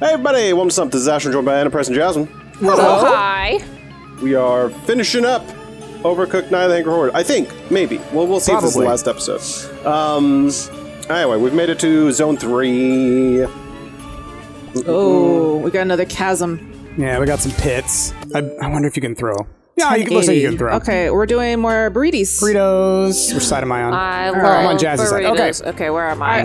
Hey everybody, welcome to Stumpt. This is Ash, joined by Enterprise and Jasmine. Hello. Hi. We are finishing up Overcooked Night of the Hangry Horde. I think, maybe. Well, we'll see Probably. If this is the last episode. Anyway, we've made it to Zone 3. Oh, we got another chasm. Yeah, we got some pits. I wonder if you can throw. Yeah, you can, looks like you can throw. Okay, we're doing more burritos. Burritos. Which side am I on? I'm on Jazzy's side. Okay. Okay, where am I?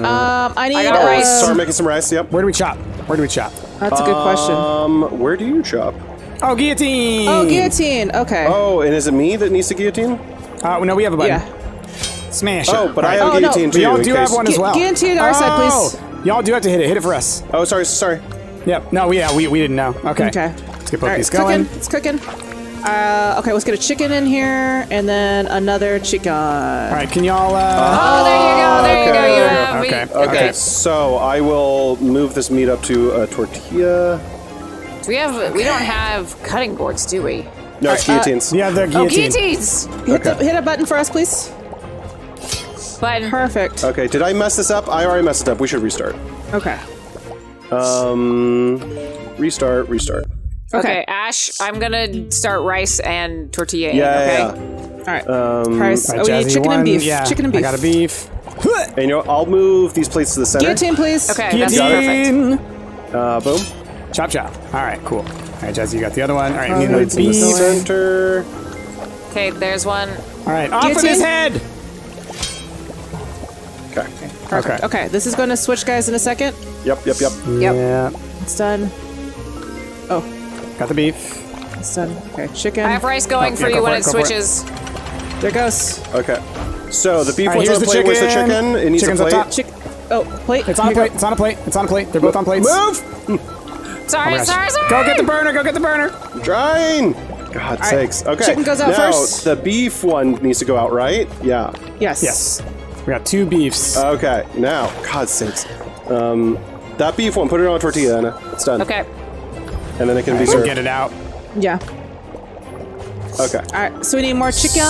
I need rice. Start making some rice, yep. Where do we chop? Where do we chop? That's a good question. Where do you chop? Oh, guillotine! Oh, guillotine! Okay. Oh, and is it me that needs to guillotine? No, we have a button. Yeah. Smash it. Oh, but I have a guillotine too. Y'all do have one as well. Guillotine our side, please. Y'all do have to hit it. Hit it for us. Oh, sorry. Yep. No, we didn't know. Okay. Okay. Let's get both these going. It's cooking. Okay, let's get a chicken in here, and then another chicken. All right, can y'all? Oh, there you go, there you go. Okay. So I will move this meat up to a tortilla. We don't have cutting boards, do we? No, it's guillotines. Yeah, they're guillotines. Oh, guillotines! Hit a button for us, please. Button. Perfect. Okay, did I mess this up? I already messed it up. We should restart. Okay. Restart. Okay, Ash, I'm gonna start rice and tortilla. Okay. All right. Rice. Oh, we need chicken and beef. Yeah. Chicken and beef. I got a beef. And you know, I'll move these plates to the center. Guillotine, please. Okay, guillotine. That's perfect. Boom. Chop, chop. All right, cool. All right, Jazzy, you got the other one. All right, you need plates in the center. Okay, there's one. All right, off of his head. Okay. Perfect. Okay, this is gonna switch, guys, in a second. Yep. Yeah. It's done. Oh. Got the beef. It's done. Okay, chicken. I have rice going for you when it switches. There it goes. Okay. So the beef was on the plate. Where's the chicken? It needs a plate. Top. Plate. It's on a plate. It's on a plate. It's on a plate. They're both on plates. Move! Sorry. Go get the burner. I'm trying. God's sakes. Okay. Chicken goes out first. Now, the beef one needs to go out, right? Yeah. Yes. We got two beefs. Okay. Now, God's sakes. That beef one, put it on a tortilla, Anna. It's done. Okay. And then it can be served. Get it out. Yeah. Okay. All right. So we need more chicken.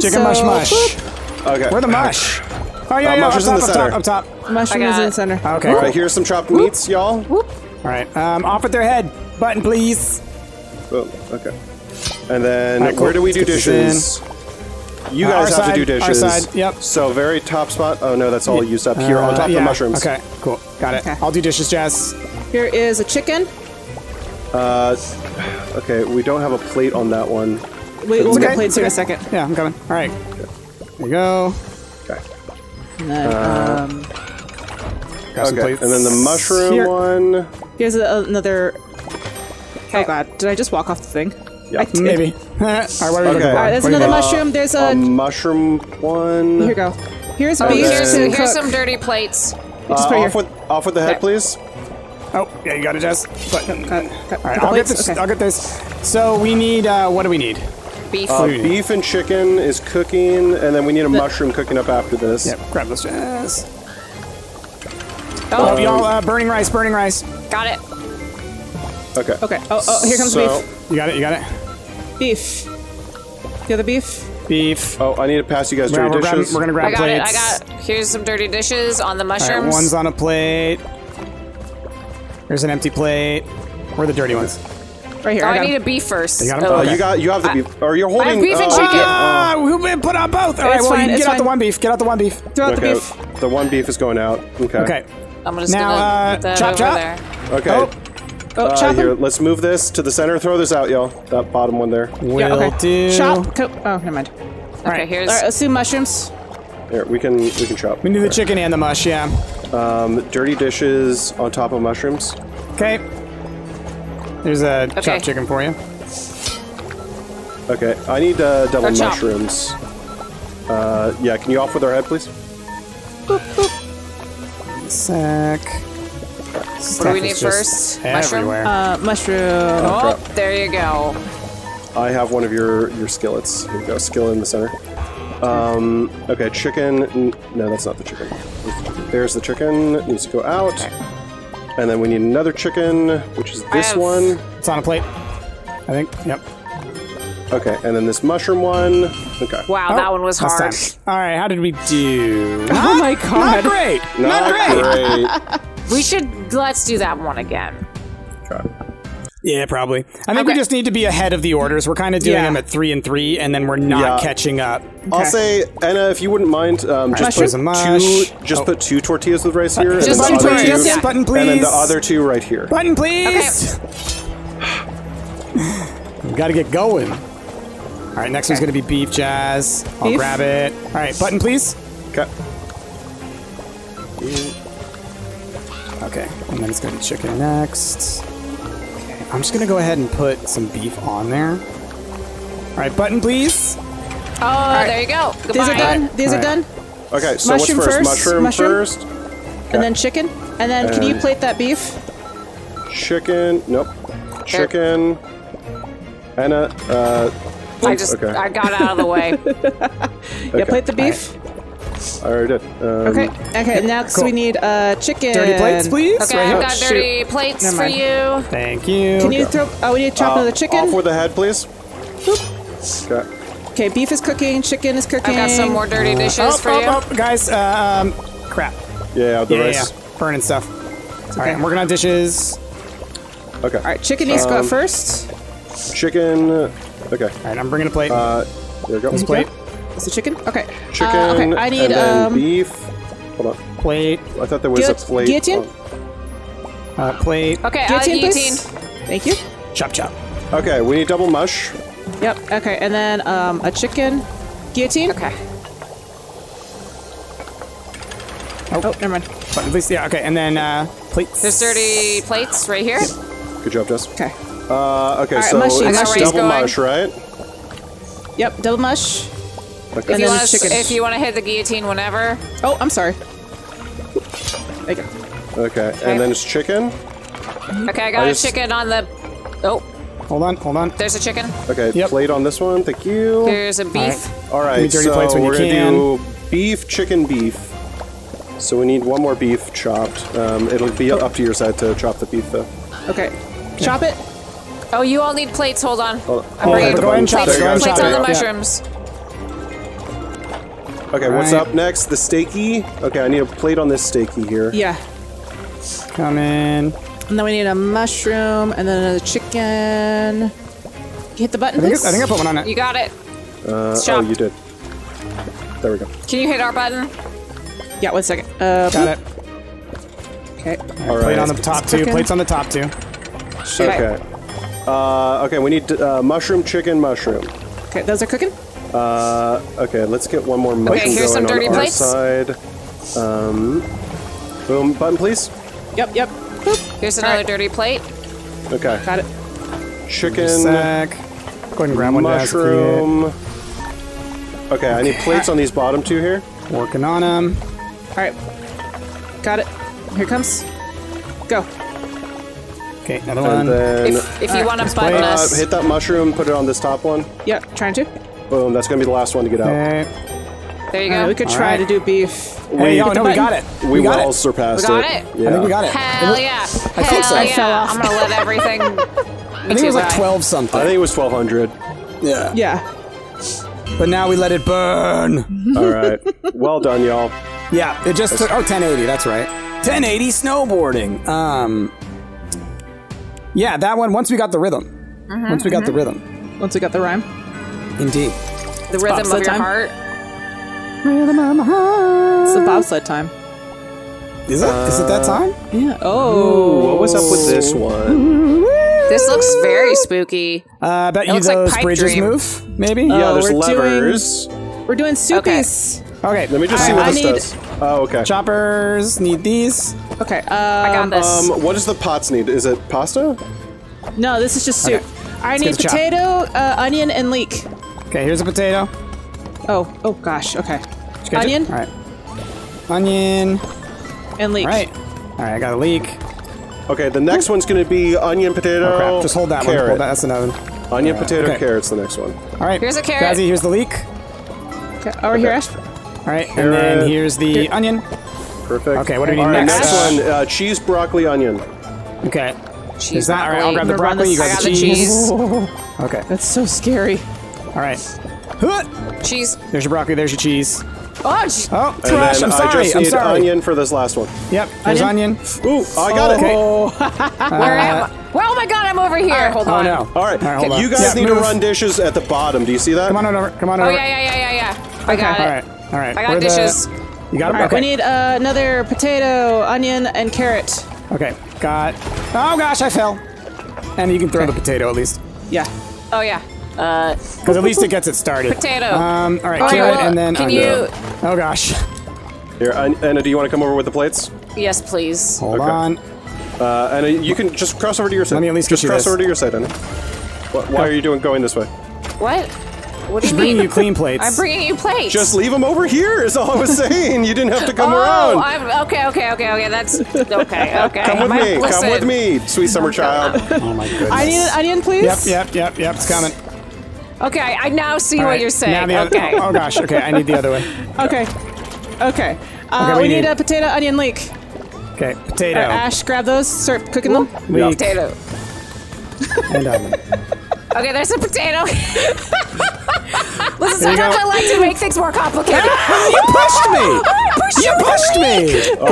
Chicken mush mush. Boop. Okay. Where the mush? Oh yeah, mush is in the center. Up top. Mushroom is in the center. Okay. All right. Here's some chopped meats, y'all. All right. Off with their head. Button, please. Oh. Okay. And then where do we do dishes? You guys have to do dishes. Our side. Yep. So very top spot. Oh no, that's all used up here on top of the mushrooms. Okay. Cool. Got it. I'll do dishes, Jazz. Here is a chicken. Okay, we don't have a plate on that one. We'll get plates here in a second. Yeah, I'm coming. All right. Okay. There you go. Okay. And then, got some plates. And then the mushroom one. Here's another... Oh, God. Did I just walk off the thing? Yeah. Maybe. All right, what are we looking for? All right, there's another mushroom. There's a... mushroom one. Here you go. Here's beef. Here's some dirty plates. Off with the head, please. Oh, yeah, you got it, Jess. All right, I'll get this. So we need, what do we need? Beef. Beef and chicken is cooking, and then we need a mushroom cooking up after this. Yep, grab this, Jess. Oh, y'all, burning rice. Got it. Okay. Oh, here comes beef. You got it. Beef. The other beef? Beef. Oh, I need to pass you guys dirty dishes. We're going to grab plates. I got it. Here's some dirty dishes on the mushrooms. Right, one's on a plate. There's an empty plate. Where are the dirty ones? Right here. Oh, I need a beef first. You got them? Okay. You have the beef. Or you're holding... I have beef and chicken. Who put on both? All right, well, get out the one beef. Throw out the beef. The one beef is going out. Okay. I'm just going to chop there. Okay. Oh, chop here, let's move this to the center. Throw this out, y'all. That bottom one there. Will do. Chop. Oh, never mind. Okay, here's... All right, let's do mushrooms. Here, we can chop. We need the chicken and the mush, yeah. Dirty dishes on top of mushrooms. Okay. There's a chopped chicken for you. Okay, I need double mushrooms. Yeah, can you off with our head, please? Boop, boop. Sack. What do we need first? Mushroom? Mushroom. Oh, there you go. I have one of your skillets. Here you go, skillet in the center. Okay, chicken. No, that's not the chicken. There's the chicken. It needs to go out. Okay. And then we need another chicken, which is this one. It's on a plate, I think. Yep. Okay, and then this mushroom one. Okay. Wow, that one was hard. All right, how did we do? Oh my God. Not great. We should, let's do that one again. Try. Yeah, probably. I think we just need to be ahead of the orders. We're kind of doing them at 3 and 3, and then we're not catching up. Okay. I'll say, Anna, if you wouldn't mind, just put two tortillas with rice here. Just and two tortillas, yeah. Button, please. And then the other two right here. Button, please. Okay. We gotta get going. All right, next one's gonna be beef, Jazz. I'll grab it. All right, button, please. Okay. Okay, and then it's gonna be chicken next. Okay, I'm just gonna go ahead and put some beef on there. All right, button, please. Oh, there you go. Goodbye. These are done. These are done. Okay, so mushroom what's first? Mushroom first. Okay. And then chicken. And then can you plate that beef? Chicken. Nope. Chicken. Anna. I got out of the way. Yeah, plate the beef. I already did. Okay, next we need chicken. Dirty plates, please. Okay, I've got dirty plates for you. Thank you. Can you throw... Oh, we need to chop another chicken. Off with the head, please. Boop. Okay. Okay, beef is cooking, chicken is cooking. I've got some more dirty dishes for you. Guys, crap. Yeah, the rice. Yeah. Burning stuff. Okay. All right, I'm working on dishes. Okay. All right, chicken needs to go first. Chicken. Okay. All right, I'm bringing a plate. There we go. This plate. It's the chicken? Okay. Chicken. Okay, I need beef. Hold on. Plate. I thought there was a plate. Guillotine? Plate. Okay, guillotine. Thank you. Chop, chop. Okay, we need double mush. Yep. Okay, and then a chicken. Guillotine? Okay. Oh, never mind. But at least, yeah, okay, and then plates. There's dirty plates right here. Yeah. Good job, Jess. Okay. Okay, right, so it's double mush, right? Yep, double mush. Okay. If you want to hit the guillotine whenever. Oh, I'm sorry. There you go. Okay, and then it's chicken. Okay, I got a chicken on the... Oh. Hold on. There's a chicken. Okay, plate on this one. Thank you. There's a beef. All right, so we're going to do beef, chicken, beef. So we need one more beef chopped. It'll be up to your side to chop the beef, though. Okay. Chop it. Oh, you all need plates. Hold on. I'm bringing plates on the mushrooms. Okay, what's up next? The steaky? Okay, I need a plate on this steaky here. Yeah. Come in. And then we need a mushroom, and then another chicken. Hit the button, please. I think I put one on it. You got it. Oh, you did. There we go. Can you hit our button? Yeah, 1 second. Got it. Okay. All right. Plate on the top two. Plates on the top two. Okay. Okay, we need mushroom, chicken, mushroom. Okay, those are cooking. Okay, let's get one more mushroom here's going some dirty on plates. Our side. Boom, button, please. Yep. Boop. Here's another dirty plate. Okay. Got it. Chicken. Sack. Go ahead and grab one. Mushroom. Okay, I need plates on these bottom two here. Working on them. All right. Got it. Here it comes. Go. Okay, another one. Then, if you want to button us. Hit that mushroom, put it on this top one. Yeah, trying to. Boom, that's going to be the last one to get out. There you go. We could try to do beef. We got it. We all surpassed it. We got it? Yeah. I think we got it. Hell yeah. I think so. I'm going to let everything... I think it was like 12 something. I think it was 1,200. Yeah. Yeah. But now we let it burn. All right. Well done, y'all. Yeah, it just took... Oh, 1080, that's right. 1080 snowboarding. Yeah, that one, once we got the rhythm. Mm-hmm, once we got the rhythm. Once we got the rhyme. Indeed. The rhythm of your heart. Rhythm of my heart. It's the bobsled time. Is it? Is it that time? Yeah. Oh. Ooh, what was up with this one? This looks very spooky. I bet you those like bridges move, maybe? Yeah, there's levers. We're doing soupies. Okay. Let me just see what this does. Oh, okay. Choppers. Need these. Okay. I got this. What does the pots need? Is it pasta? No, this is just soup. Okay. I need potato, onion, and leek. Okay, here's a potato. Oh gosh, okay. Onion? All right. Onion. And leek. All right, I got a leek. Okay, the next one's gonna be onion, potato, crap. Just hold that carrot. Hold that, that's another one. Onion, potato, carrot's the next one. All right, here's a carrot. Jazzy, here's the leek. Okay, over here, Ash. All right, and then here's the onion. Perfect. Okay, what do we need next? Next one, cheese, broccoli, onion. Okay. Cheese, broccoli. All right, I'll grab the broccoli, you grab the cheese. Okay. That's so scary. All right. Cheese. There's your broccoli. There's your cheese. Oh, trash! I'm sorry. I just need onion for this last one. Yep, there's onion. Ooh, I got it. Okay. Where am I? Well, oh my God, I'm over here. Hold on. Oh no! All right, hold on. You guys need to run dishes at the bottom. Do you see that? Come on over. Come on over. Oh yeah. I got it. All right. I got dishes. You got them. Okay. We need another potato, onion, and carrot. Okay, got. Oh gosh, I fell. And you can throw the potato at least. Yeah. Oh yeah. Because at least it gets it started. Potato. All right, carrot and then onion. Oh gosh. Here, Anna, do you want to come over with the plates? Yes, please. Hold on. Anna, you can just cross over to your side. Let me at least just cross over to your side, Anna. Why are you going this way? What? What do you mean? I'm bringing you clean plates. I'm bringing you plates. Just leave them over here is all I was saying. You didn't have to come around. Oh, okay. That's okay. Come with me. Listen. Come with me, sweet summer child. Oh my goodness. Onion, please. Yep. It's coming. Okay, I now see what you're saying. Oh gosh. Okay, I need the other way. Okay. We need a potato, onion, leek. Okay, potato. Ash, grab those. Start cooking them. Leek. Potato. And onion. Okay, there's a potato. Listen, sometimes I like to make things more complicated. You pushed me! You pushed me! I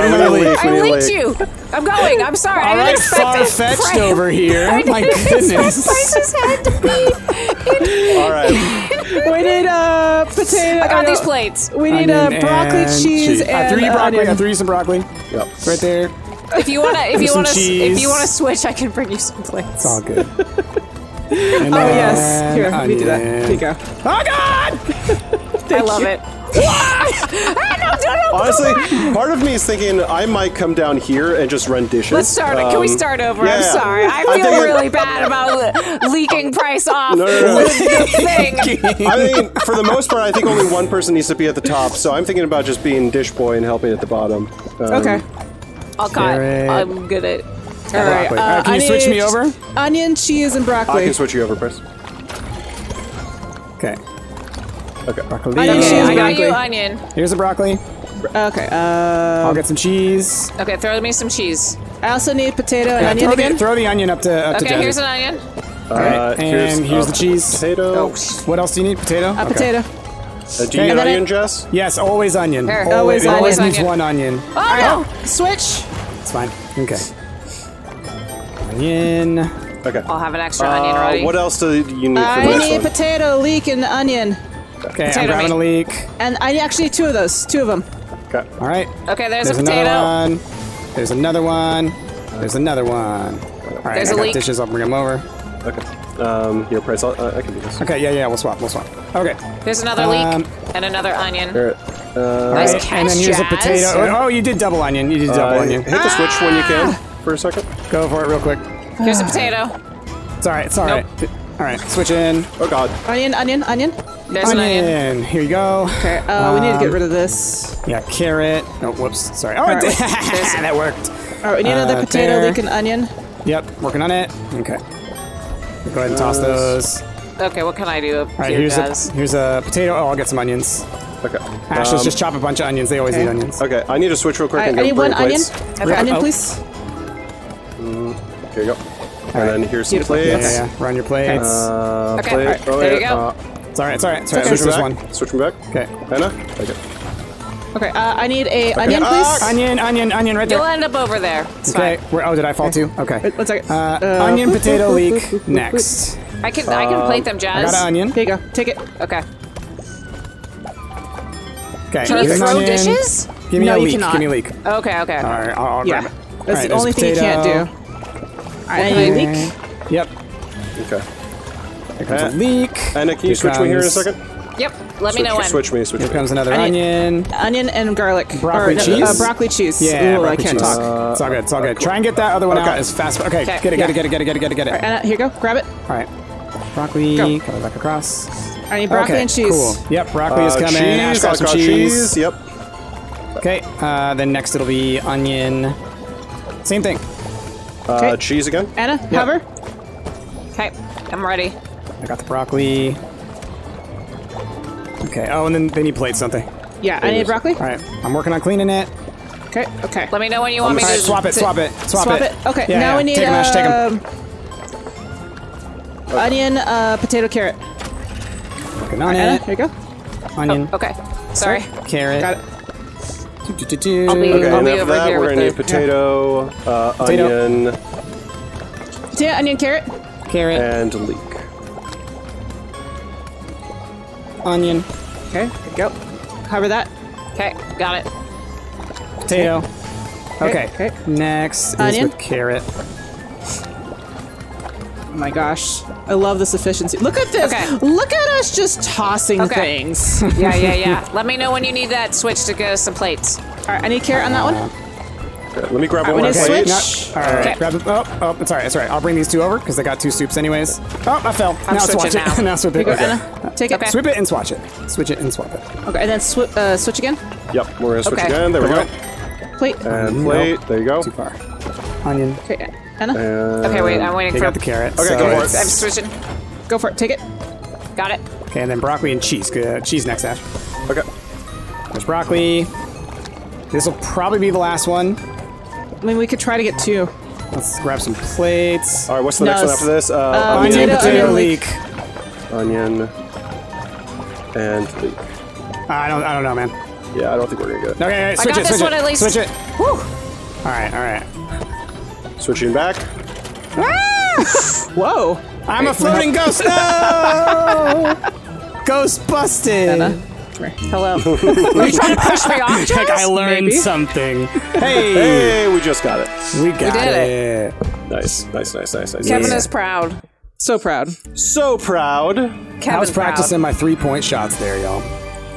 linked you. I'm going. I'm sorry. All right, far-fetched over here. My goodness. Had to be. All right. We need a potato. I got these plates. We need a broccoli, cheese, and I threw you some broccoli. Yep. Right there. If you wanna switch, I can bring you some plates. It's all good. Yes. Here, let me do that. Here you go. Oh, God! I love it. No. Honestly, part of me is thinking I might come down here and just run dishes. Let's start it. Can we start over? Yeah. I'm sorry. I feel really bad about leaking price off. No. Thing. I mean, for the most part, I think only one person needs to be at the top, so I'm thinking about just being dish boy and helping at the bottom. Okay. I'm good at it. All right. Can you switch me over? Onion, cheese, and broccoli. I can switch you over, Chris. Okay. Broccoli. Onion, cheese, I got you, onion. Here's a broccoli. Okay. I'll get some cheese. Okay, throw me some cheese. I also need potato and onion again. Throw the onion up to Jenny. Here's an onion. All right. And here's the cheese. Potato. What else do you need? Potato? A potato. Do you need onion, Jess? Yes, always onion. Always needs one onion. Oh, no. Switch. It's fine. Okay. Onion. Okay. I'll have an extra onion ready. What else do you need for this? I need potato, leek, and onion. Okay, I'm grabbing a leek. And I actually need two of them. Okay. All right. Okay, there's a potato. There's another one. All right, there's a leek. Dishes, I'll bring them over. Okay. Here, Price, I can do this. Okay, yeah, we'll swap. Okay. There's another leek and another onion. Nice catch, and then here's a potato. Oh, you did double onion. Hit the switch when you can. For a second, go for it real quick. Here's a potato. It's all right. All right, switch in. Oh God. Onion. There's an onion. Here you go. Okay. We need to get rid of this. Yeah, carrot. Oh, whoops. Sorry. Oh, that worked. All right, we need another potato, leek, and onion. Yep, working on it. Okay. Go ahead and toss those. Okay, what can I do? All right, here's a potato. Oh, I'll get some onions. Okay. Ash, let's just chop a bunch of onions. They always eat onions. Okay, I need to switch real quick. I need one onion. Okay, onion, please. Here you go. And then here's some plates. Yeah. Run your plates. Okay. There you go. It's all right. Switch me back. Okay. Anna? Okay. I need a onion, please. Onion right there. You'll end up over there. It's fine. Where? Oh, did I fall too? Okay. Wait, 1 second. Onion, potato, leek, next. I can plate them, Jazz. I got an onion. Here you go. Take it. Okay. Can you throw dishes? Give me a leek. Give me a leek. Okay. All right. I'll grab it. That's the only thing you can't do. Leek? Yep. Okay. Here comes a leek. Anna, can you switch me here in a second? Yep. Let me know when. Switch me. Here comes another onion. Onion and garlic. Broccoli cheese. Yeah, ooh, I can't talk. It's all good. Cool. Try and get that other one out as fast. Okay, get it. Right, Anna, here you go. Grab it. All right. Broccoli. Go. Coming back across. I need broccoli and cheese. Cool. Yep, broccoli is coming. Cheese. I've got cheese. Yep. Okay. Then next it'll be onion. Same thing. Cheese again? Anna, cover. Okay, I'm ready. I got the broccoli. Okay, and then they need plates, don't they? Yeah, I need broccoli. All right, I'm working on cleaning it. Okay. Let me know when you want me to... Swap it. Okay, yeah, now we need... Take them, Ash, take them. Onion, potato, carrot. Working on it. Anna, here you go. onion. Oh, okay. Sorry. Carrot. Got it. Do. Okay, and after that, we're going to need potato, onion. Potato, onion, carrot. Carrot. And leek. Onion. Okay, go. Cover that. Okay, got it. Potato. Okay. Next onion. Is with carrot. Oh my gosh. I love this efficiency. Look at this. Okay. Look at us just tossing things. Yeah. Let me know when you need that switch to go some plates. All right, I need carrot on that one. Let me grab one plate. All right, grab it. Oh, it's all right. It's all right. I'll bring these two over because they got two soups anyways. Oh, I fell. Now switch it. Now swip it. Okay. Take it. Swip it and swatch it. Switch it and swap it. Okay, and then switch again? Yep, we're going to switch again. There we go. Plate. And plate. There you go. Too far. Onion. Okay. Anna? Okay, wait, I'm waiting for the carrot. Okay, so go for it. I'm switching. Go for it. Take it. Got it. Okay, and then broccoli and cheese. Good. Cheese next, Ash. Okay. There's broccoli. This will probably be the last one. I mean, we could try to get two. Let's grab some plates. All right, what's the next one after this? Onion, potato, leek. Onion and leek. I don't know, man. Yeah, I don't think we're going to get it. Okay, switch it. I got this one at least. Switch it. Woo! All right. Switching back. Whoa! I'm a floating ghost! No! Ghost busted! Anna. Hello. Are you trying to push me off, Josh? Like I learned something. Hey, we just got it. We got it. Nice. Kevin is proud. So proud. I was practicing my three-point shots there, y'all.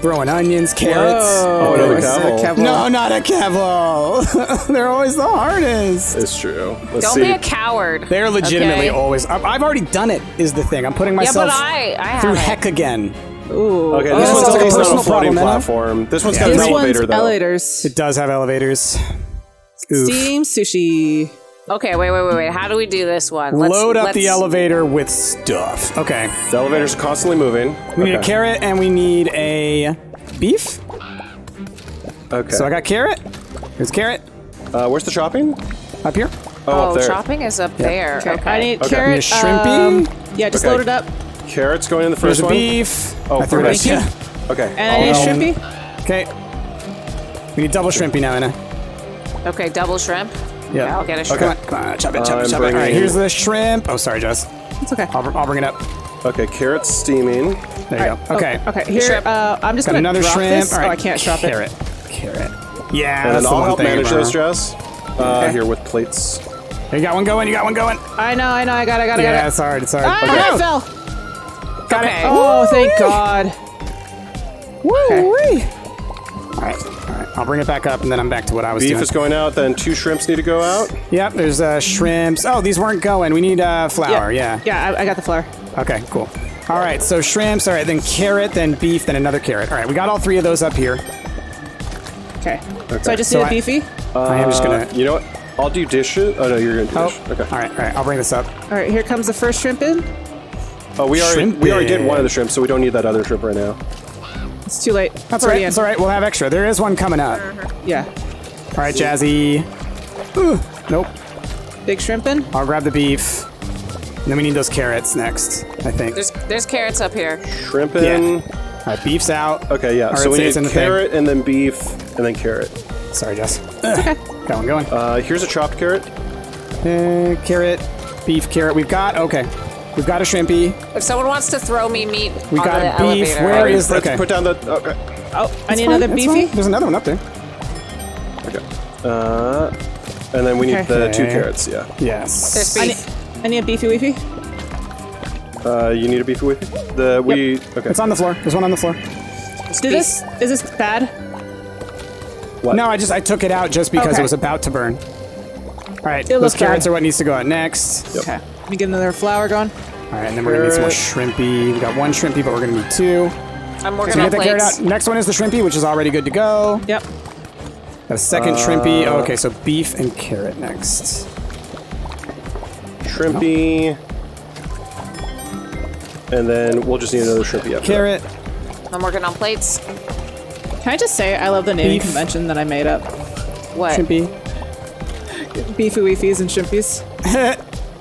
Throwing onions, carrots. Whoa. Oh, another Kevlar. No, not a Kevlar. They're always the hardest. It's true. Don't be a coward. They're legitimately always. I've already done it. Is the thing. I'm putting myself through heck again. Ooh. Okay, this one's like a personal floating platform. This one's got an elevator though. Elevators. It does have elevators. Oof. Steam sushi. Okay, wait. How do we do this one? Let's load up the elevator with stuff. Okay. The elevator's constantly moving. We need a carrot and we need a beef. Okay. So I got carrot. Here's carrot. Where's the chopping? Up here. Oh, up there. Chopping is up there. Okay. I need carrot. Shrimpy. Yeah, just load it up. Carrot's going in the first one. There's a beef. Oh, for this. Yeah. Okay. And I need shrimpy. Okay. We need double shrimpy now, Anna. Okay, double shrimp. Yeah, I'll get a shrimp. Okay. Come on, chop it. All right, here's the shrimp. Oh, sorry, Jess. It's okay. I'll bring it up. Okay, carrots steaming. There you go. Okay. Oh, okay, here, I'm just going to drop this. All right. Oh, I can't drop it. Carrot. Yeah, and that's the one thing. I'll help manage those, Jess. Here with plates. You got one going, I know, I got it. Yeah, it's hard. Ah, I fell. Got it. Oh, thank God. Woo-wee. All right. I'll bring it back up, and then I'm back to what I was doing. Beef is going out, then two shrimps need to go out. Yep, there's shrimps. Oh, these weren't going. We need flour, Yeah, I got the flour. Okay, cool. All right, so shrimps. All right, then carrot, then beef, then another carrot. All right, we got all three of those up here. Okay. So I just need a beefy? I am just going to... You know what? I'll do dish it. Oh, no, you're going to do dish. Okay. All right, I'll bring this up. All right, here comes the first shrimp in. Oh, we already did one of the shrimps, so we don't need that other shrimp right now. It's too late. That's all right. It's all right. We'll have extra. There is one coming up. Yeah. All right, Jazzy. Ooh. Nope. Big shrimp in. I'll grab the beef. And then we need those carrots next, I think. There's carrots up here. Shrimp in. Yeah. All right, beef's out. Okay, yeah. So we need carrot and then beef and then carrot. Sorry, Jess. Okay. Got one going. Here's a chopped carrot. Carrot, beef, carrot. We've got a shrimpy. If someone wants to throw me meat, we got a beef. Elevator. Where is the? Okay. Put down the. Okay. Oh, I need another beefy. There's another one up there. Okay. And then we need the two carrots. Yeah. Yes. There's beef. I need a beefy weefy. You need a beefy weefy. Okay. It's on the floor. There's one on the floor. Is this? Is this bad? What? No, I took it out just because it was about to burn. All right. Those carrots are what needs to go out next. Yep. Okay. Let me get another flour going. All right, and then we're going to need some more shrimpy. We got one shrimpy, but we're going to need two. I'm working on plates. Next one is the shrimpy, which is already good to go. Yep. A second shrimpy. Oh, okay, so beef and carrot next. Shrimpy. Oh. And then we'll just need another shrimpy after that. I'm working on plates. Can I just say I love the naming convention that I made up? What? Shrimpy. Beefy weefies and shrimpies.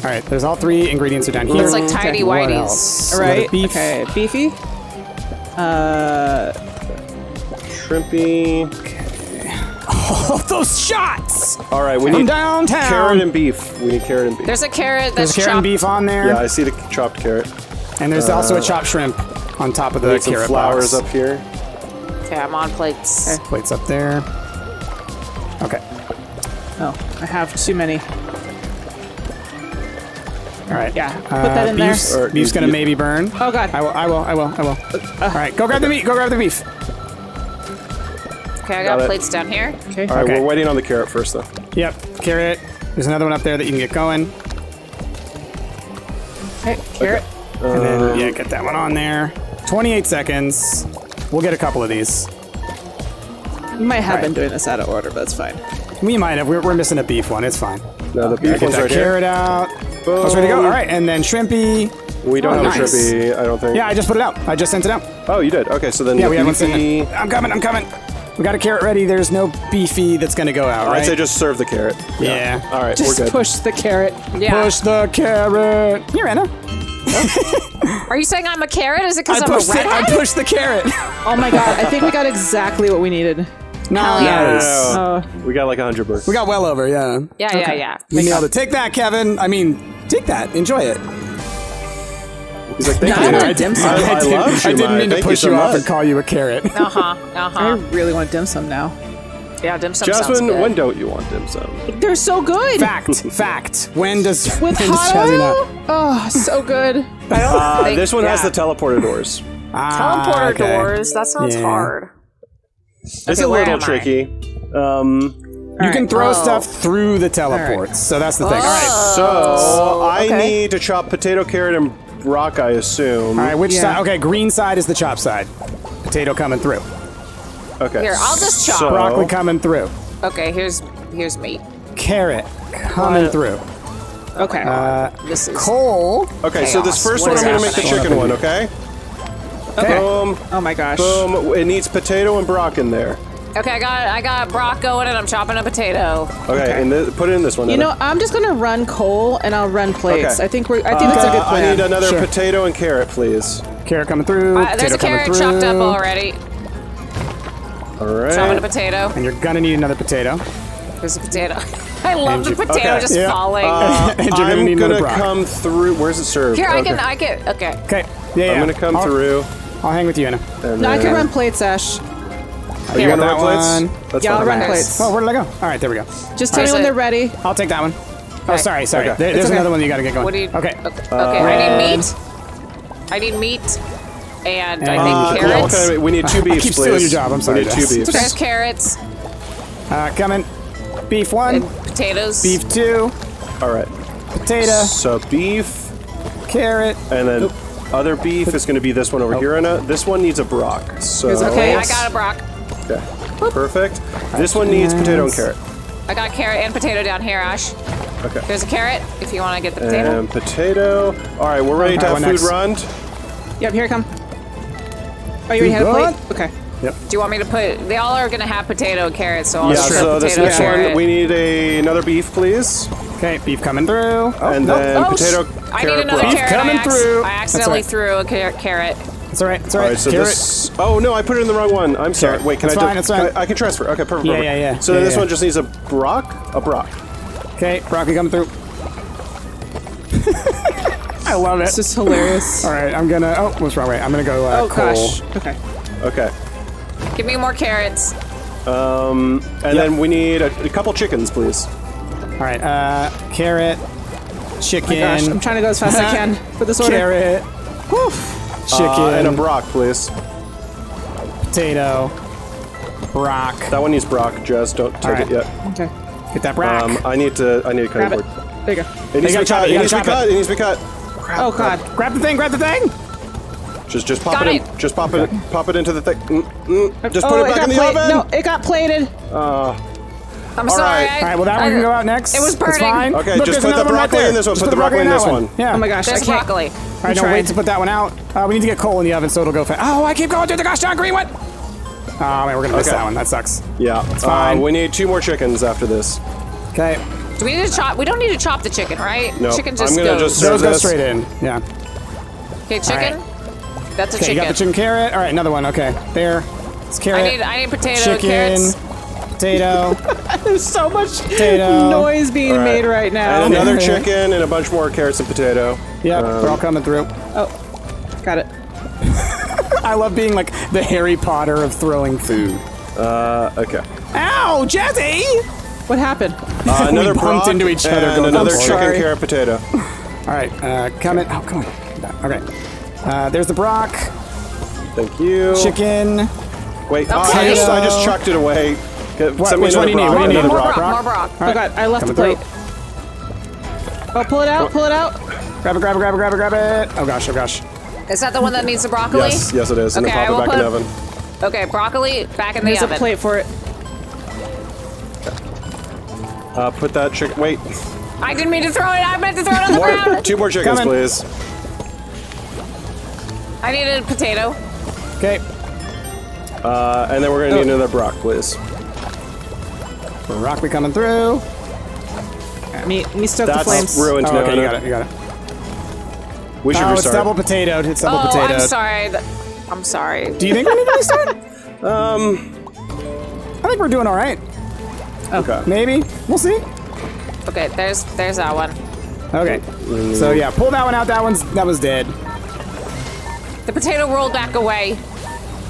All right, there's all three ingredients are down here. It's like tidy whities. All right, beef. Okay, beefy. shrimpy. Okay. Oh, those shots! All right, we need downtown. Carrot and beef. We need carrot and beef. There's a carrot that's chopped. There's carrot and beef on there. Yeah, I see the chopped carrot. And there's also a chopped shrimp on top of the carrot flowers box. Up here. Okay, I'm on plates. Okay, plates up there. Okay. Oh, I have too many. All right. Yeah. Put that in beef's, there. Beef's gonna maybe burn. Oh god. I will. All right. Go grab the meat. Go grab the beef. Okay, I got plates down here. Okay. All right. Okay. We're waiting on the carrot first, though. Yep. Carrot. There's another one up there that you can get going. Okay. Carrot. Okay. And then yeah, get that one on there. 28 seconds. We'll get a couple of these. We might have been doing this out of order, but it's fine. We might have. We're missing a beef one. It's fine. No, the beef one's right here. Carrot out. Oh, it's ready to go. All right, and then shrimpy. We don't have a shrimpy, I don't think. Yeah, I just put it out. I just sent it out. Oh, you did. Okay, so then yeah, we have one sent. I'm coming. We got a carrot ready. There's no beefy that's going to go out, right? I'd say just serve the carrot. Yeah. All right, we're good. Just push the carrot. Yeah. Push the carrot. Here, Anna. Are you saying I'm a carrot? Is it because I'm a rat? I pushed the carrot. Oh my god, I think we got exactly what we needed. No. We got like 100 birds. We got well over, yeah. Yeah, okay. We nailed it. Take that, Kevin. I mean, take that. Enjoy it. He's like, thank you. I didn't mean to push you off and call you a carrot. I really want dim sum now. Yeah, dim sum. Jasmine, when don't you want dim sum? They're so good. Fact. When does Jasmine not? Oh, so good. This one has the teleporter doors. Teleporter doors. That sounds hard. Okay, it's a little tricky. You can throw stuff through the teleports, so that's the thing. All right, so I need to chop potato, carrot, and rock, I assume. All right, which side? Okay, green side is the chop side. Potato coming through. Okay. Here, I'll just chop. So, broccoli coming through. Okay, here's meat. Carrot coming through. Okay. This is coal. Okay, chaos. So this first one, I'm going to make the chicken one, okay? Okay. Boom. Oh my gosh. Boom. It needs potato and brock in there. Okay, I got brock going and I'm chopping a potato. Okay. And put it in this one. You know, I'm just gonna run coal and I'll run plates. Okay. I think that's a good plan. I need another potato and carrot, please. Carrot coming through. There's a carrot chopped up already. Alright. Chopping a potato. And you're gonna need another potato. There's a potato. I love the potato just falling. And you're gonna need another brock. I'm gonna come through. Where's it served? Here, I can. Okay. Okay. Yeah. I'm gonna come through. I'll hang with you, Anna. No, I can run plates, Ash. Oh, you want to run plates? That's I'll run plates. Oh, where did I go? All right, there we go. Just tell me when they're ready. I'll take that one. Okay. Oh, sorry. Okay. There's another one you got to get going. What do you, okay, I need meat. And I need carrots. Yeah, we need two beefs, please. I keep stealing your job. I'm sorry. We need two beefs. There's carrots. Coming. Beef one. Potatoes. Beef two. All right. Potato. So beef. Carrot. And then... Other beef is going to be this one over here, Anna. This one needs a brock. So okay, I got a brock. Okay, perfect. This one needs potato and carrot. I got carrot and potato down here, Ash. Okay. There's a carrot if you want to get the potato. And potato. All right, we're ready to have food run. Yep, here it comes. Oh, you already had a plate? Okay. Yep. Do you want me to put? They all are going to have potato and carrot, so I'll just potato this next one. We need another beef, please. Okay, beef coming through. Oh, and then potato. I need another carrot. I accidentally threw a carrot. It's all right. It's all right. So this, I put it in the wrong one. I'm sorry. Wait, can I do? It's fine. I can transfer. Okay, perfect. Yeah. So then this one just needs a brock. Okay, broccoli coming through. I love it. This is hilarious. All right, I'm gonna. Oh, what's wrong? Wait, I'm gonna go. Coal. Gosh. Okay. Give me more carrots. And then we need a couple chickens, please. All right, carrot, chicken. Oh my gosh, I'm trying to go as fast as I can for this order. Carrot, chicken, and a brock, please. Potato, brock. That one needs brock. Just don't take it yet. Okay, get that brock. I need a cutting board. There you go. It needs to be cut. It needs to be cut. Oh god! Grab the thing! Grab the thing! Just pop it in. Just pop it. Pop it into the thing. Just put it back in the oven. No, it got plated. I'm sorry. All right, well, that one can go out next. It was burning. Okay, look, just put the broccoli in this one. Put the broccoli in this one. Yeah. Oh my gosh, there's broccoli. All right, don't wait to put that one out. We need to get coal in the oven so it'll go fast. Oh, I keep going through the gosh darn green one. Oh, man, we're going to miss that one. That sucks. Yeah. It's fine. We need two more chickens after this. Okay. Do we need to chop? We don't need to chop the chicken, right? No. Chicken just goes. I'm going to just serve this. Those go straight in. Yeah. Okay, chicken. That's a chicken. You got the chicken carrot. All right, another one. Okay, there. It's carrot. I need potato, chicken, carrots. Potato. There's so much potato. Noise being right. made right now. And another chicken and a bunch more carrots and potato. Yep, we're all coming through. Oh, got it. I love being like the Harry Potter of throwing food. Okay. Ow, Jesse! What happened? Another bumped into each other. And another chicken, carrot, potato. All right, come in. Oh, come on. All right. There's the Brock. Thank you. Chicken. Wait, okay. I just chucked it away. Which one do you need? What do you need? More Brock. Right. Oh God, I left the plate. Oh, pull it out, pull it out. Grab it. Oh gosh. Is that the one that needs the broccoli? Yes it is. Okay, and then pop it back in the oven. Okay, broccoli back in the oven. There's a plate for it. Put that chicken. Wait. I didn't mean to throw it. I meant to throw it on the ground. Two more chickens, please. I need a potato. Okay. And then we're gonna need another Brock, please. Broccoli coming through. Me stoked the flames. That's ruined. Oh, okay, you got it. We should restart. It's double potatoed. Oh, I'm sorry. I'm sorry. Do you think we need to restart? I think we're doing all right. Okay. Maybe. We'll see. Okay. There's that one. Okay. Ooh. So yeah, pull that one out. That was dead. The potato rolled back away.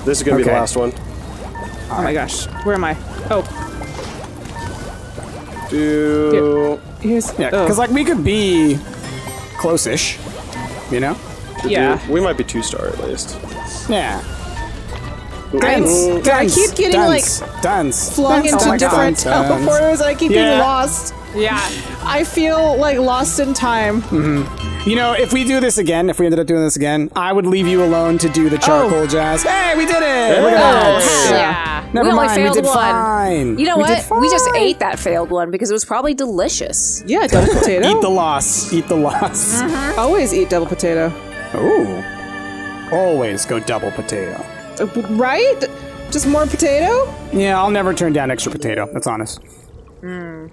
This is gonna be the last one. Oh my gosh, where am I? Oh. Because like we could be close-ish, you know? Yeah. We might be 2-star at least. Yeah. I keep getting flung into different corners. I keep getting lost. Yeah. I feel like lost in time. Mm-hmm. You know, if we ended up doing this again, I would leave you alone to do the charcoal jazz. Hey, we did it! Look at that. Yeah. Never mind, we did fine. You know what? We just ate that failed one because it was probably delicious. Yeah, double potato. Eat the loss. Eat the loss. Mm-hmm. Always eat double potato. Oh. Always go double potato. Right? Just more potato? Yeah, I'll never turn down extra potato. That's honest.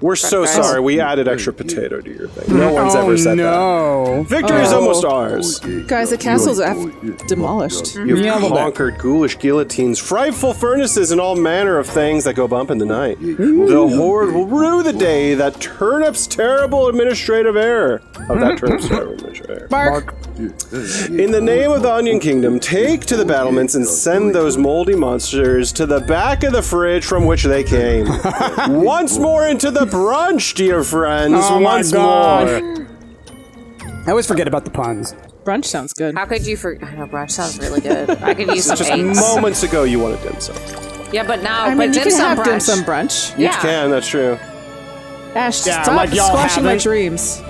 We're so sorry. We added extra potato to your thing. No one's ever said that. Victory is almost ours. Guys, the castles have demolished. You've conquered ghoulish guillotines, frightful furnaces, and all manner of things that go bump in the night. The horde will rue the day that Turnip's terrible administrative error. Mark. In the name of the Onion Kingdom, take to the battlements and send those moldy monsters to the back of the fridge from which they came. Once more into the brunch, dear friends. Oh once my God. More. I always forget about the puns. Brunch sounds good. How could you forget? I know, brunch sounds really good. I could use some eggs. Moments ago, you wanted dim sum. Yeah, but now, you can have dim sum brunch. Yeah. You can, that's true. Ash, stop squashing my dreams.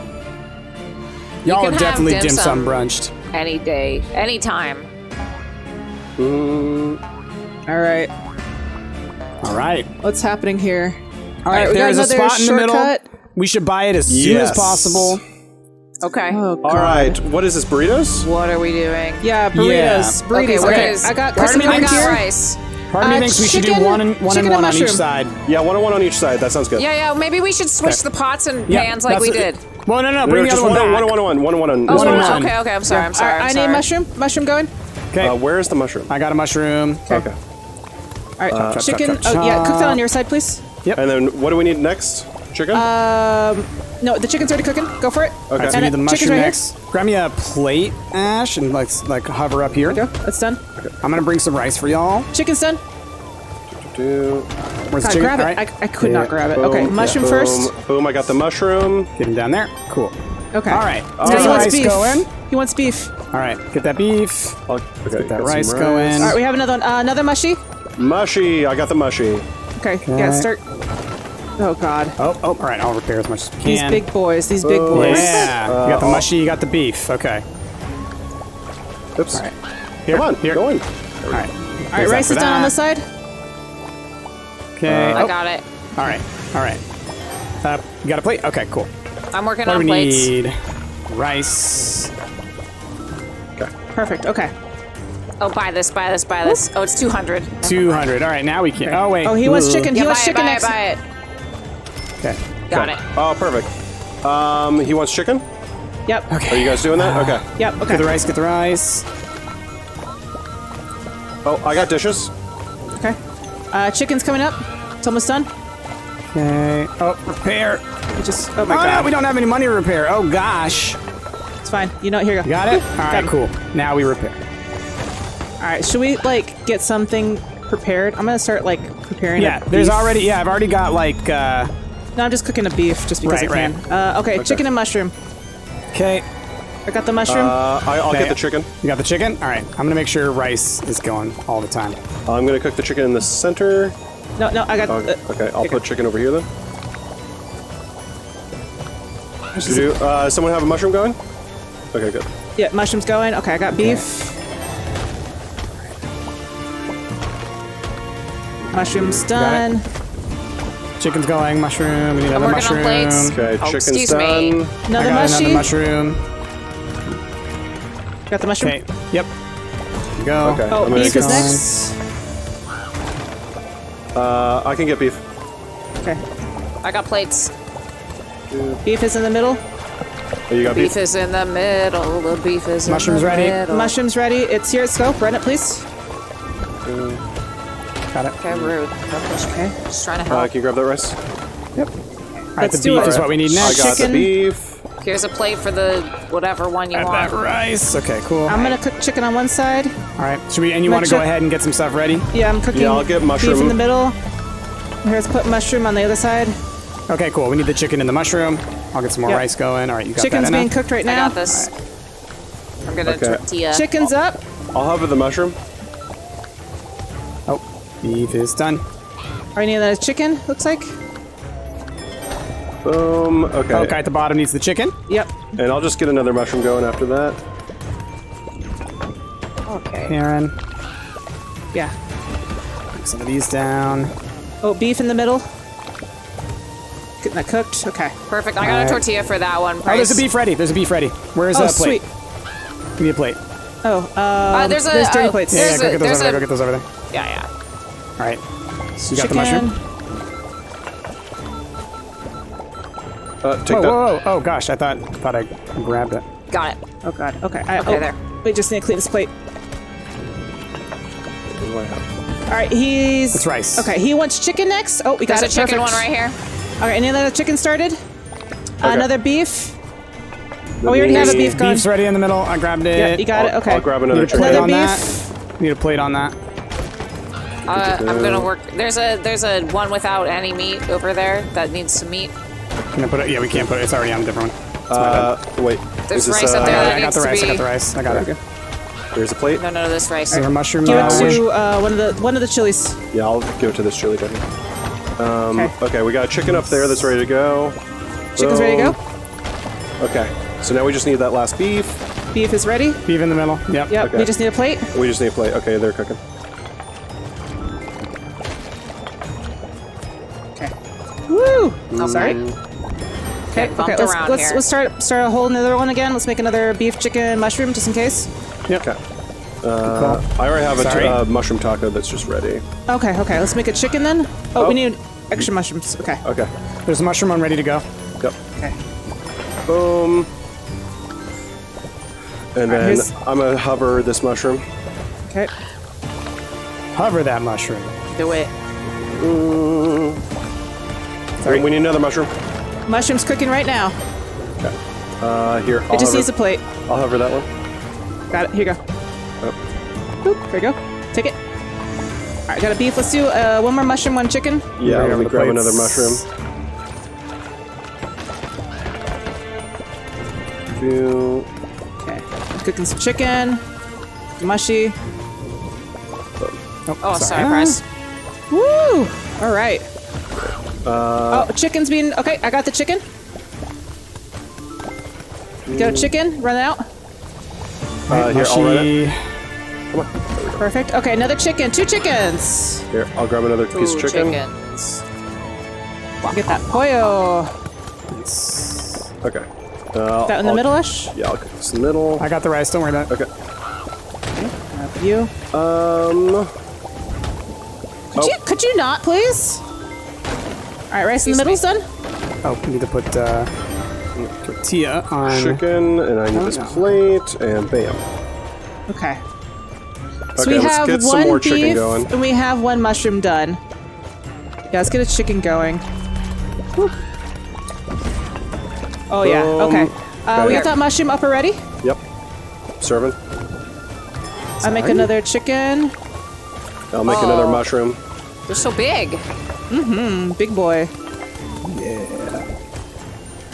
Y'all are definitely dim sum brunched. Any day, any time. All right. What's happening here? All right, there's a spot in the middle. We should buy it as soon as possible. Okay. Oh, all right, what is this, burritos? What are we doing? Yeah, burritos. Yeah. Burritos. Okay. I got rice. Part of me thinks we should do one and one on each side. Yeah, one and one on each side. That sounds good. Yeah, maybe we should switch the pots and pans like we did. Well, no, bring the other one back. One and one. Okay, I'm sorry. I need mushroom. Mushroom going? Okay. Where is the mushroom? I got a mushroom. Okay. All right, chicken. Oh, yeah, cook that on your side, please. Yep. And then what do we need next? Chicken? No, the chicken's already cooking. Go for it. Okay. Right, so we need the mushroom next. Grab me a plate, Ash, and like hover up here. Okay, that's done. Okay. I'm gonna bring some rice for y'all. Chicken's done. Where's the chicken? Grab it. Right. I could not grab it. Okay, mushroom first. Boom! I got the mushroom. Get him down there. Cool. Okay. All right. He wants beef. All right. Get that beef. Let's get that rice going. All right. We have another one. Another mushy. Mushy. I got the mushy. Okay. Yeah, start. Oh, God. Oh, all right. I'll repair as much as we can. These big boys. Yeah. You got the mushy, you got the beef. Okay. Oops. All right. Here. Come on. Here. Go in. All right. All right. Rice is done on this side. Okay. I got it. All right. You got a plate? Okay, cool. I'm working on plates. We need rice. Okay. Perfect. Okay. Oh, buy this. Oh, it's 200. 200. All right, now we can. Oh, wait. Oh, he wants chicken. He wants chicken next. Okay. Got it. Oh, perfect. He wants chicken? Yep. Okay. Are you guys doing that? Okay. Yep. Okay. Get the rice. Oh, I got dishes. Okay. Chicken's coming up. It's almost done. Okay. Oh, repair. Oh my god. No, we don't have any money to repair. Oh gosh. It's fine. You know, here you go. Got it? Alright, cool. Now we repair. Alright, should we, like, get something prepared? I'm gonna start, like, preparing Yeah, I've already got, like, No, I'm just cooking a beef just because I can. Okay, chicken and mushroom. Okay. I got the mushroom. I'll get the chicken. You got the chicken? Alright. I'm gonna make sure rice is going all the time. I'm gonna cook the chicken in the center. No, no, I got okay, I'll put chicken over here, then. Someone have a mushroom going? Okay, good. Yeah, mushroom's going. Okay, I got beef. Mushroom's done. Chicken's going. Mushroom. We need another mushroom. Okay, chicken's done. Another mushroom. Got the mushroom? Okay. Yep. Go. Okay, oh, beef is next. I can get beef. Okay. I got plates. Beef is in the middle. Oh, you got beef. Beef is in the middle. The beef is Mushroom's ready. Mushroom's ready. It's here at scope. Run it, please. Got it. Okay, rude. Okay. Just trying to help. Can you grab that rice? Yep. All right, the beef is what we need next. I got the beef. Here's a plate for the whatever one you want. That rice. Okay, cool. I'm gonna cook chicken on one side. All right. Should we? And you want to go ahead and get some stuff ready? Yeah, I'm cooking. Yeah, I'll get mushroom. Beef in the middle. Here's put mushroom on the other side. Okay, cool. We need the chicken and the mushroom. I'll get some more rice going. All right, you got that enough? Chicken's being cooked right now. I got this. Right. I'm going to tortilla. Chicken's up. I'll hover the mushroom. Oh, beef is done. All right, need that chicken, looks like. Boom. Okay. Okay, at the bottom needs the chicken. Yep. And I'll just get another mushroom going after that. Okay. Aaron. Yeah. Put some of these down. Oh, beef in the middle. Getting that cooked. Okay. Perfect. I got a tortilla for that one. Price. Oh, there's a beef ready. There's a beef ready. Where is that plate? Sweet. Give me a plate. Oh, there's dirty plates. Yeah, yeah, go get those over there. Go get those over there. Yeah, yeah. All right. So you got the mushroom. Take that. Oh gosh, I thought I grabbed it. Got it. Oh god. Okay. Okay, there. Wait, just need to clean this plate. All right, he's. It's rice. Okay, he wants chicken next. Oh, we got a chicken one right here. All right, another chicken started. Okay. Another beef. Oh, we already have a beef gone. Beef's ready in the middle. I grabbed it. Yeah, you got it. Okay. I'll grab another chicken. Another beef. Need a plate on that. I'm gonna work. There's a one without any meat over there that needs some meat. Can I put it? Yeah, we can't put it. It's already on a different one. Wait. There's rice up there. I got the rice. I got it. There's a plate. No, there's rice. Mushroom. Give it to one of the chilies. Yeah, I'll give it to this chili buddy. Okay, we got a chicken up there that's ready to go. Chicken's ready to go. Okay, so now we just need that last beef. Beef is ready. Beef in the middle. Yep. Yep. Okay. We just need a plate. We just need a plate. Okay, they're cooking. Okay. Woo! I'm sorry. Okay. Okay. Let's start a whole another one again. Let's make another beef, chicken, mushroom, just in case. Yep. Okay. I already have a mushroom taco that's just ready. Okay, okay. Let's make a chicken then. Oh, we need extra mushrooms. Okay. Okay. There's a mushroom on ready to go. Yep. Okay. Boom. And then I'm going to hover this mushroom. Okay. Hover that mushroom. Do it. Sorry. We need another mushroom. Mushroom's cooking right now. Okay. Here. It just needs a plate. I'll hover that one. Got it. Here you go. Boop. There you go. Take it. All right, got a beef. Let's do one more mushroom, one chicken. Yeah, I'm gonna grab another mushroom. Okay, I'm cooking some chicken. Mushy. Oh, sorry, Bryce. Woo! All right. Chicken's being okay. I got the chicken. Go chicken. Run out. Here, I'll run it. Come on. Perfect. Okay, another chicken. Two chickens. Here, I'll grab another piece of chicken. Chickens. Get that pollo. Yes. Okay. That in the middle-ish? Yeah, I'll cook this in the middle. I got the rice. Don't worry about it. Okay. You. Could you not, please? All right, rice in the middle's done. Oh, we need to put tortilla on chicken, and I need this plate, and bam. Okay. So okay, we have let's get one some more beef, chicken going. And we have one mushroom done. Yeah, let's get a chicken going. Whew. Oh yeah, okay. We got that mushroom up already? Yep. Serving. I'll make another chicken. I'll make another mushroom. They're so big. Mm-hmm, big boy. Yeah.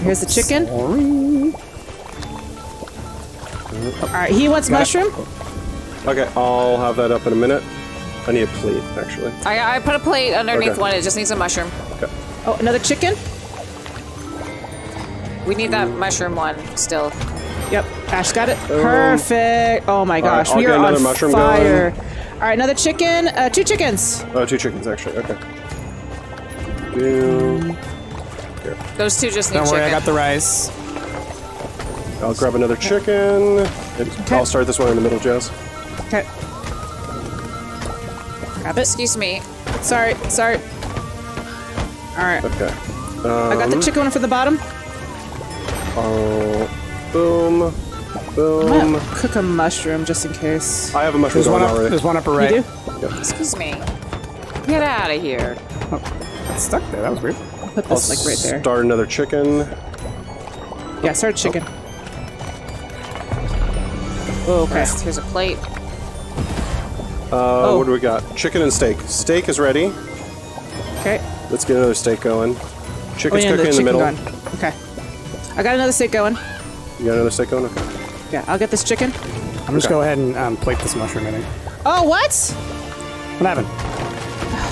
Here's the chicken. Alright, he wants mushroom. Okay, I'll have that up in a minute. I need a plate, actually. I put a plate underneath one. It just needs a mushroom. Okay. Oh, another chicken? We need that mushroom one still. Yep, Ash got it. Perfect. Oh my gosh, right, we are on fire. All right, another chicken. Two chickens. Oh, two chickens actually. Okay. Here. Those two just need chicken. Don't worry, I got the rice. I'll grab another chicken. Okay. I'll start this one in the middle, Jazz. Okay. Grab it. Excuse me. Sorry, sorry. All right. Okay. I got the chicken one for the bottom. Oh, boom, boom. I'm gonna cook a mushroom just in case. I have a mushroom going already. There's one up or right. You do? Yep. Excuse me. Get out of here. Oh, that's stuck there. That was weird. I'll put this like right there. Start another chicken. Yeah, start chicken. Oh, okay. Right. Here's a plate. What do we got? Chicken and steak. Steak is ready. Okay. Let's get another steak going. Chicken's cooking in the middle. Gone. Okay. I got another steak going. You got another steak going? Okay. Yeah, I'll get this chicken. I'm just go ahead and plate this mushroom in it. Oh, what? What happened?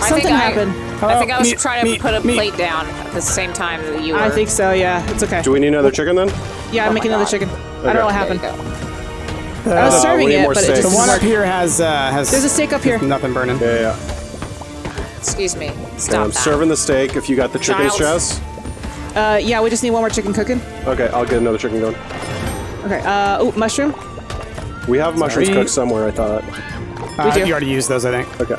Something happened. I think I was trying to put a plate down at the same time that you were. I think so, yeah. It's okay. Do we need another chicken then? Yeah, I'm making another chicken. Okay. I don't know what happened. I was serving it, but it just... The one up here has... There's a steak up here. Nothing burning. Yeah, yeah. Excuse me. Stop that. I'm serving the steak. If you got the chicken's chest... yeah, we just need one more chicken cooking. Okay, I'll get another chicken going. Okay, oh, mushroom? We have mushrooms cooked somewhere, I thought. We do. You already used those, I think. Okay.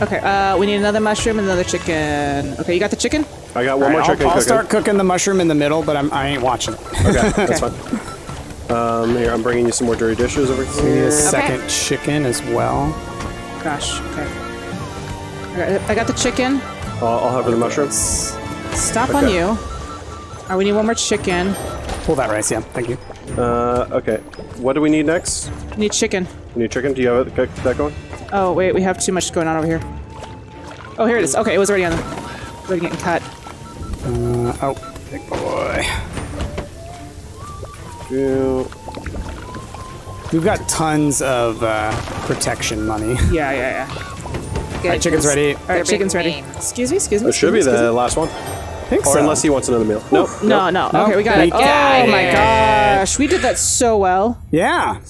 Okay, we need another mushroom and another chicken. Okay, you got the chicken? I got one more chicken cooking. I'll start cooking the mushroom in the middle, but I ain't watching. Okay, that's fine. Here, I'm bringing you some more dirty dishes over here. We need a second chicken as well. Gosh, okay. I got the chicken. I'll have the mushrooms. Stop on you. Alright, we need one more chicken. Pull that rice, yeah. Thank you. Okay. What do we need next? We need chicken. We need chicken? Do you have that going? Oh, wait. We have too much going on over here. Oh, here it is. Okay, it was already on them. It's already getting cut. Oh. Big boy. We've got tons of protection money. Yeah, yeah, yeah. Alright, chicken's ready. Alright, chicken's ready. Excuse me, excuse me. It should be the last one. Or so. Unless he wants another meal. No, no, no. No. Okay, we got it. Oh my gosh, we did that so well. Yeah,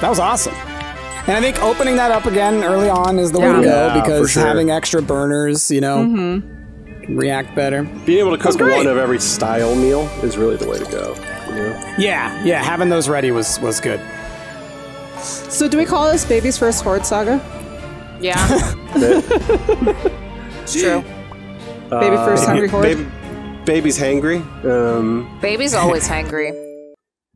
that was awesome. And I think opening that up again early on is the way to go because having extra burners, you know, can react better. Being able to cook one of every style meal is really the way to go. You know? Yeah, yeah. Having those ready was good. So, do we call this Baby's First Horde Saga? Yeah, it's true. Baby First Hungry Horde. Baby's hangry. Baby's always hangry.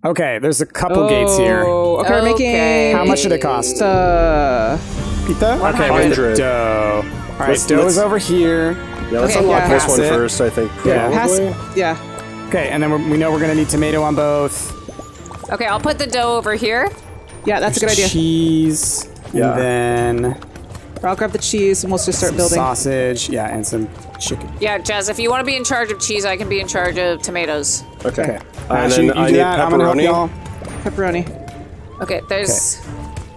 Okay, there's a couple gates here. Okay, we're making... How much did it cost? Pita? Okay, 100. Dough. All right, dough is over here. Yeah, let's unlock this one first, I think. Yeah. Okay, and then we know we're going to need tomato on both. Okay, I'll put the dough over here. Yeah, that's a good idea. Cheese. Yeah. And then... I'll grab the cheese and we'll just start building. Sausage, yeah, and some chicken. Yeah, Jazz, if you want to be in charge of cheese, I can be in charge of tomatoes. Okay. And then I need pepperoni. Pepperoni. Okay, there's...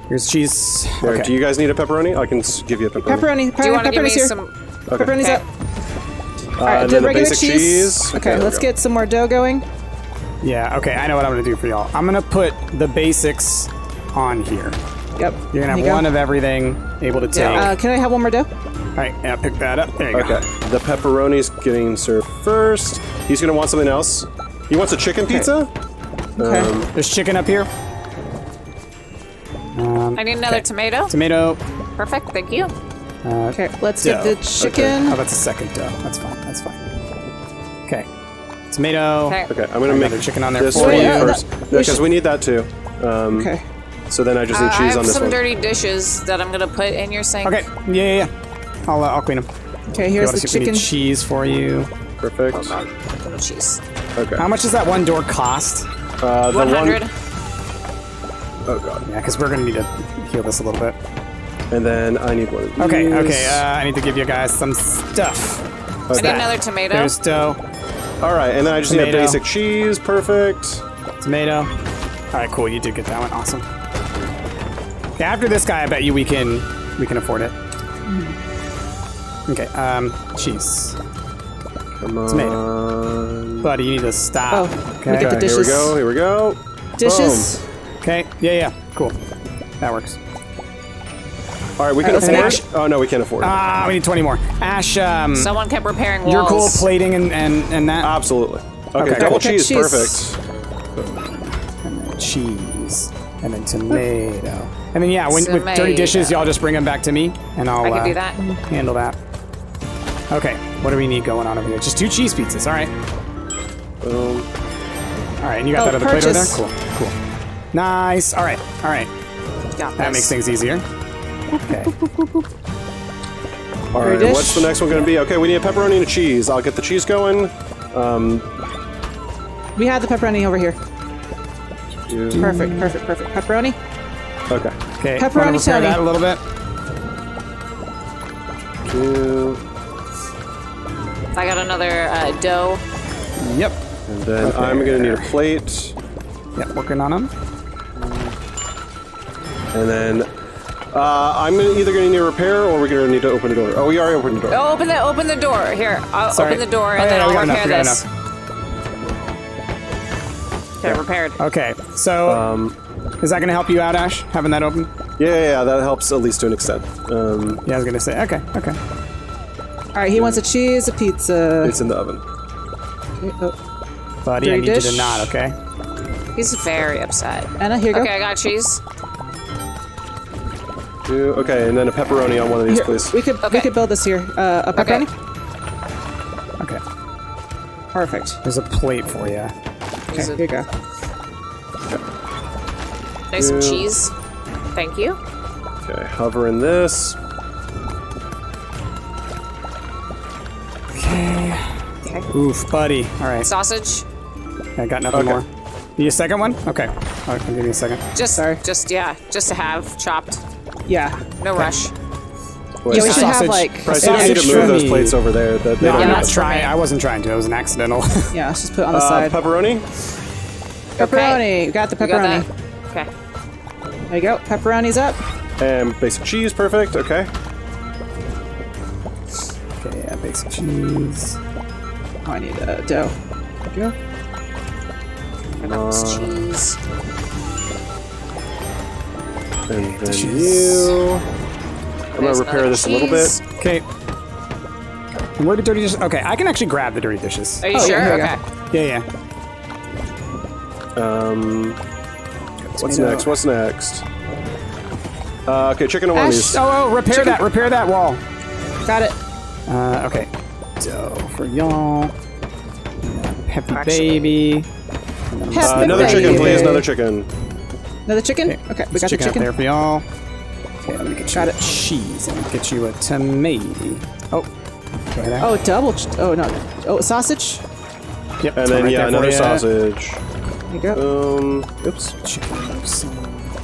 Here's cheese. There, do you guys need a pepperoni? I can give you a pepperoni. Pepperoni. Do you want to give me some... Okay. Pepperoni's up. All right, and then regular basic cheese. Okay, let's get some more dough going. Yeah, okay, I know what I'm going to do for y'all. I'm going to put the basics on here. Yep. You're going to have one of everything able to take. Can I have one more dough? All right, yeah, pick that up. There you go. Okay. The pepperoni's getting served first. He's going to want something else. He wants a chicken pizza? Okay. There's chicken up here. I need another tomato. Tomato. Perfect, thank you. Okay, let's get the chicken. Oh, that's a second dough. That's fine, that's fine. Okay. Tomato. Okay, I'm going to make another chicken on there for you first. Because we need that too. Okay. So then I just need cheese on this one. I have some dirty dishes that I'm gonna put in your sink. Okay, yeah. I'll clean them. Okay, here's the chicken. Any cheese for you. Perfect. Hold on. A little cheese. Okay. How much does that one door cost? The 100. Oh god. Yeah, because we're gonna need to heal this a little bit. And then I need one of these. Okay, okay. I need to give you guys some stuff. Okay. I need another tomato. There's dough. All right, and then I just need a basic cheese. Perfect. Tomato. All right, cool. You did get that one. Awesome. Okay, after this guy, I bet you we can afford it. Okay. Cheese. Come on. Tomato. Buddy, you need to stop. Oh, okay. Get the dishes. Here we go. Here we go. Dishes. Boom. Okay. Yeah. Cool. That works. All right, we can afford it. Oh, no, we can't afford it. Ah, we need 20 more. Ash, someone kept repairing walls. You're cool plating and that? Absolutely. Okay, double cheese, perfect. And then cheese. And then tomato. And then, yeah, with dirty dishes, y'all just bring them back to me, and I can do that. Handle that. Okay, what do we need going on over here? Just 2 cheese pizzas, all right. All right, and you got that other plate over there? Cool, cool. Nice, all right, all right. That makes things easier. Okay. All right, what's the next one going to be? Okay, we need a pepperoni and a cheese. I'll get the cheese going. We had the pepperoni over here. Perfect, perfect, perfect. Pepperoni? Okay. Okay. Pepperoni tony. That a little bit. I got another dough. Yep. And then I'm going to need a plate. Yep, working on them. And then... I'm either going to need a repair or we're going to need to open the door. Oh, we already opened the door. Oh, open the door. Here, I'll open the door and then I'll repair this. Okay, repaired. Okay, so is that going to help you out, Ash, having that open? Yeah, that helps at least to an extent. Yeah, I was going to say, okay. All right, he wants a cheese, a pizza. It's in the oven. Buddy, dirty I need dish. You to nod, okay? He's very upset. Anna, here you go. Okay, I got cheese. Okay, and then a pepperoni on one of these, please. We could build this here. A pepperoni? Okay. Perfect. There's a plate for you. Okay, here you go. Okay. Nice cheese. Thank you. Okay, hovering this. Okay. Oof, buddy. All right. Sausage. I got nothing more. Need a second one? Okay. All right, give me a second. Just to have chopped. Yeah. No rush. Boy, yeah, we should have like... I still need to move those plates over there. I wasn't trying to. It was an accidental. Yeah, let's just put it on the side. Pepperoni? Pepperoni. You got the pepperoni. Okay. There you go. Pepperoni's up. And basic cheese. Perfect. Okay. Okay, yeah, basic cheese. Oh, I need dough. There you go. Cheese. And then you. I'm going to repair this a little bit. Okay. Where did dirty dishes? Okay, I can actually grab the dirty dishes. Are you sure? Okay. Yeah. What's next? What's next? Okay, chicken and onesies. Oh, repair chicken. That. Repair that wall. Got it. Okay. Dough for y'all. Peppy baby. Another chicken, please. Another chicken. Another chicken? Okay, we got the chicken there for y'all. Okay, let me get you a cheese and get you a tomato. Oh, go ahead. Oh, double. Oh no. Oh, sausage. Yep. And then another sausage. There you go. Oops. Chicken,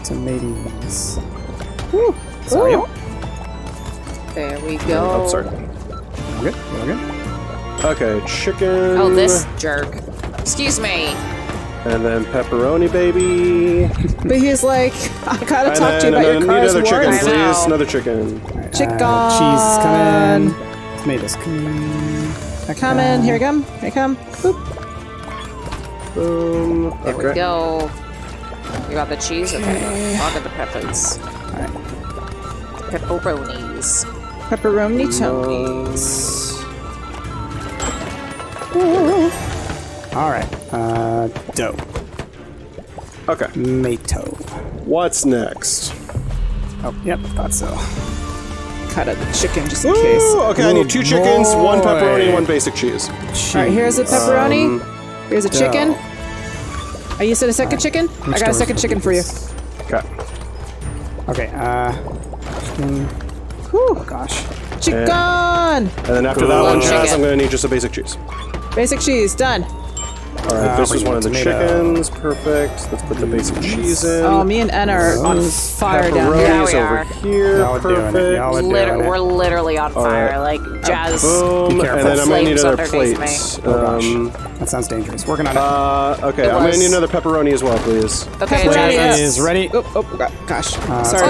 tomatoes. Woo. Sorry. There we go. Oh, sorry. We're good. Okay, chicken. Oh, this jerk. Excuse me. And then pepperoni, baby. But he's like, I gotta talk to you about your car's warranty. Another chicken, please. Another chicken. Chicken. Cheese is coming. Tomatoes coming. Coming. Here we come. Here we come. Boop. Boom. There we go. You got the cheese. Okay. I'll get the peppers. All right. Pepperonis. Pepperoni tonies. All right. Dough. Okay. Mato. What's next? Oh, yep, thought so. Cut up the chicken just in case. Okay, I need 2 chickens, 1 pepperoni, and 1 basic cheese. All right, here's a pepperoni. Here's a chicken. Oh, you said a second chicken? I got a second chicken for you. Okay. Okay, whew, gosh. Chicken! And then after that one, Chaz, I'm going to need just a basic cheese. Basic cheese, done. Alright, this is one of the chickens. Perfect. Let's put the basic cheese in. Oh, me and N are on fire down here. Yeah, we are. Perfect. We're literally on fire. Like, Jazz. Boom. And then I'm going to need another plate. That sounds dangerous. Working on it. Okay, I'm going to need another pepperoni as well, please. Okay, Jazz is ready. Oh, gosh.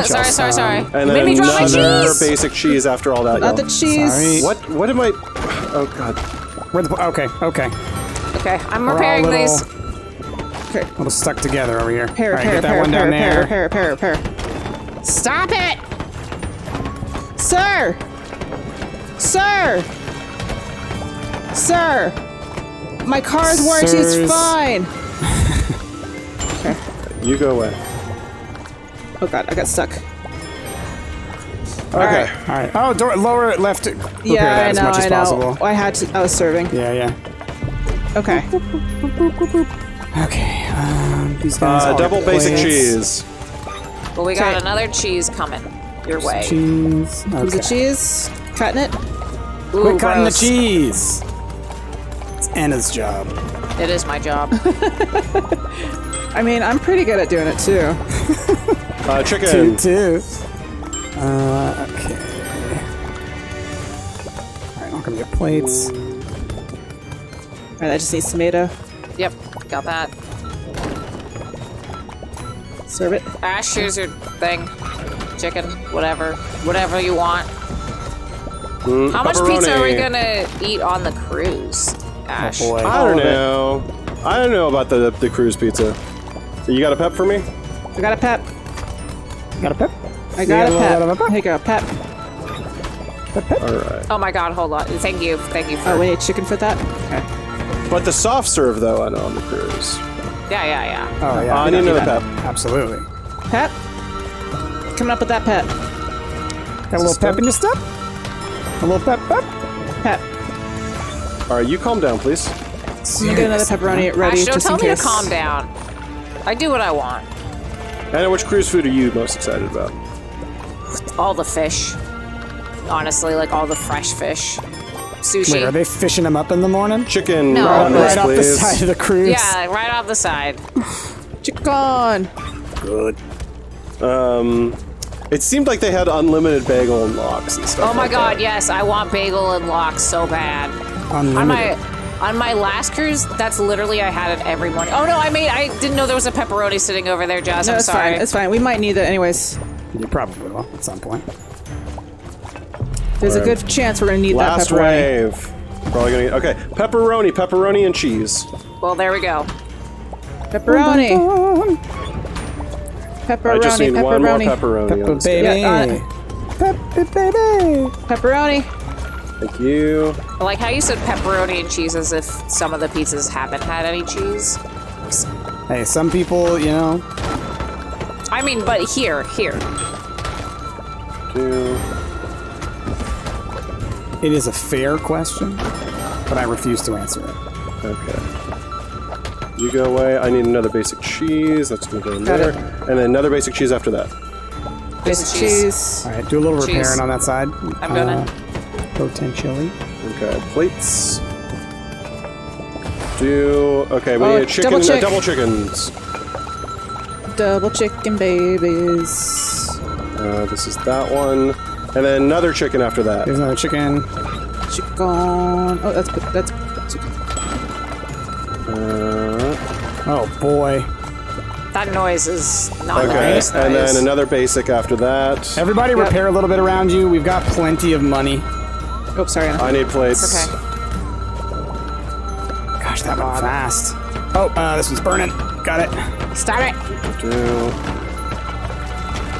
Sorry. And then another basic cheese after all that. Not the cheese. What am I... Oh, God. Okay. Okay, I'm repairing these. Okay. A little stuck together over here. All right, get that one down there. Pair. Stop it! Sir! My car's warranty is fine! Okay. You go away. Oh god, I got stuck. Okay. Alright. Oh, door, lower left. Yeah, I know. I was serving. Yeah. Okay. Okay. These guys are double basic cheese. Well, we got another cheese coming your way. Cheese. Okay. The cheese. Cutting it. Ooh, we're cutting the cheese. It's Anna's job. It is my job. I mean, I'm pretty good at doing it too. Chicken. Two. Okay. All right, I'm gonna get plates. Alright, I just need tomato. Yep, got that. Serve it. Ash, here's your thing. Chicken, whatever. Whatever you want. How much pizza are we gonna eat on the cruise, Ash? Oh, I don't know. I don't know about the cruise pizza. So you got a pep for me? I got a pep. Got a pep? I got a pep. Here you go, pep. Alright. Oh my god, hold on. Thank you for... Oh, we need chicken for that? Okay. But the soft serve, though, I know on the cruise. Yeah. Oh, yeah. I need another pep. Absolutely. Pep? Coming up with that pep. Got a little pep in your step? A little pep? Pep. All right, you calm down, please. So you get another pepperoni ready just in case. Don't tell me to calm down. I do what I want. Anna, which cruise food are you most excited about? All the fish. Honestly, like all the fresh fish. Sushi. Wait, are they fishing them up in the morning? Chicken. No, right off the side of the cruise. Yeah, right off the side. Chicken. Good. It seemed like they had unlimited bagel and lox and stuff. Oh my god, yes, I want bagel and lox so bad. Unlimited. On my last cruise, that's literally I had it every morning. Oh no, I didn't know there was a pepperoni sitting over there, Jazz. No, I'm sorry. Fine. It's fine. We might need that anyways. You probably will at some point. There's a good chance we're gonna need that pepperoni. Last wave. Probably gonna need. Okay, pepperoni and cheese. Well, there we go. Pepperoni. Pepperoni. I just need one more pepperoni. Pepper baby. Pepper baby. Pepperoni. Thank you. I like how you said pepperoni and cheese as if some of the pizzas haven't had any cheese. Hey, some people, you know. I mean, but here. Two. It is a fair question, but I refuse to answer it. Okay. You go away. I need another basic cheese. That's going to go in there. And then another basic cheese after that. Basic cheese. All right, do a little repairing on that side. I'm gonna. Potentially. Okay, plates. Okay, we need a chicken. Double chickens. Double chicken babies. This is that one. And then another chicken after that. There's another chicken. Oh, that's chicken. Oh boy. That noise is not nice. Okay, and then another basic after that. Everybody repair a little bit around you. We've got plenty of money. Oh, sorry. I need plates. It's okay. Gosh, that went fast. Oh, this one's burning. Got it. Stop it. All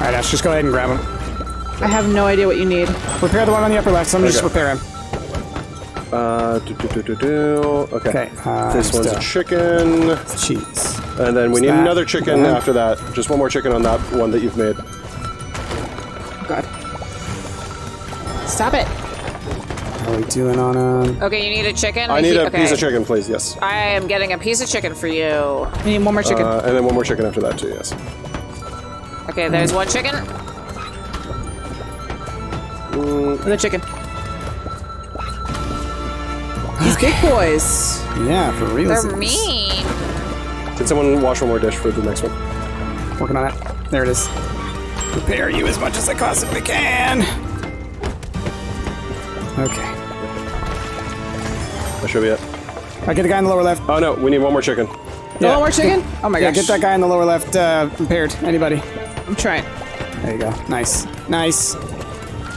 right, Ash, just go ahead and grab them. I have no idea what you need. Repair the one on the upper left, so I'm just repair him. Okay. This one's a chicken. Cheese. And then we need another chicken after that. Just one more chicken on that one that you've made. God. Stop it. How are we doing on him? Okay, you need a chicken? I need a piece of chicken, please, yes. I am getting a piece of chicken for you. You need one more chicken. And then one more chicken after that, too, yes. Okay, there's one chicken. Another chicken. These big boys. Yeah, for real. They're mean. Did someone wash one more dish for the next one? Working on it. There it is. Prepare you as much as I possibly can. Okay. That should be it. All right, get the guy in the lower left. Oh no, we need one more chicken. Yeah. One more chicken? Oh my gosh. Yeah, get that guy in the lower left repaired. Anybody? I'm trying. There you go. Nice. Nice.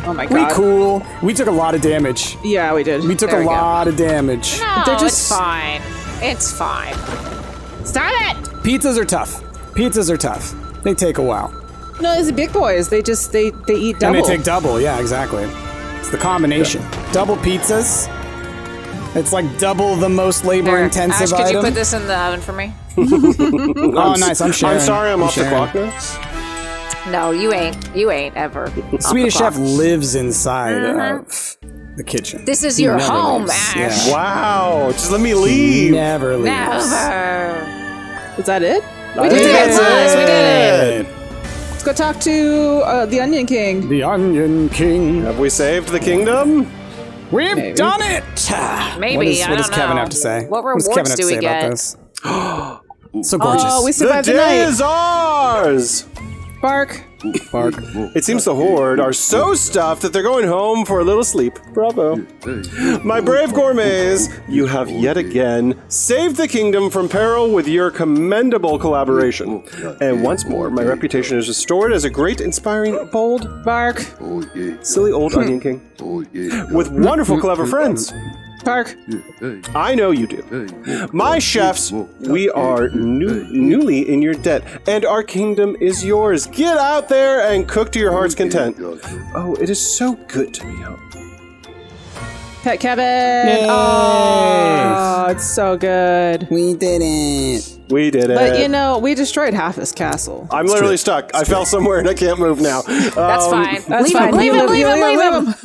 Oh my god. We cool. We took a lot of damage. Yeah, we did. We took a lot of damage. No, just... it's fine. It's fine. Stop it! Pizzas are tough. Pizzas are tough. They take a while. No, these big boys. They just, they eat double. And they take double. Yeah, exactly. It's the combination. Yeah. Double pizzas. It's like double the most labor-intensive item. Ash, could you put this in the oven for me? Oh, nice. I'm sharing. I'm sorry I'm off the clock now. No, you ain't. You ain't ever. Swedish Chef lives inside the kitchen. This is your home, Ash. Yeah. Wow. Just let me leave. He never leaves. Never. Is that it? We did it. That's us. We did it. Let's go talk to the Onion King. The Onion King. Have we saved the kingdom? We've done it! Maybe, What does Kevin have to say? What rewards do we get? So gorgeous. Oh, we survived the night. The day is ours! Bark. Bark. It seems the Horde are so stuffed that they're going home for a little sleep. Bravo. My brave gourmets, you have yet again saved the kingdom from peril with your commendable collaboration. And once more, my reputation is restored as a great, inspiring, bold, bark, silly old Onion King. With wonderful, clever friends. Park. I know you do. My chefs, we are newly in your debt, and our kingdom is yours. Get out there and cook to your heart's content. Oh, it is so good to be home. Pet Kevin! Yay. Oh, it's so good. We did it. We did it. But you know, we destroyed half his castle. I'm literally stuck. I fell somewhere and I can't move now. That's fine. That's fine. Leave him, leave him, leave him.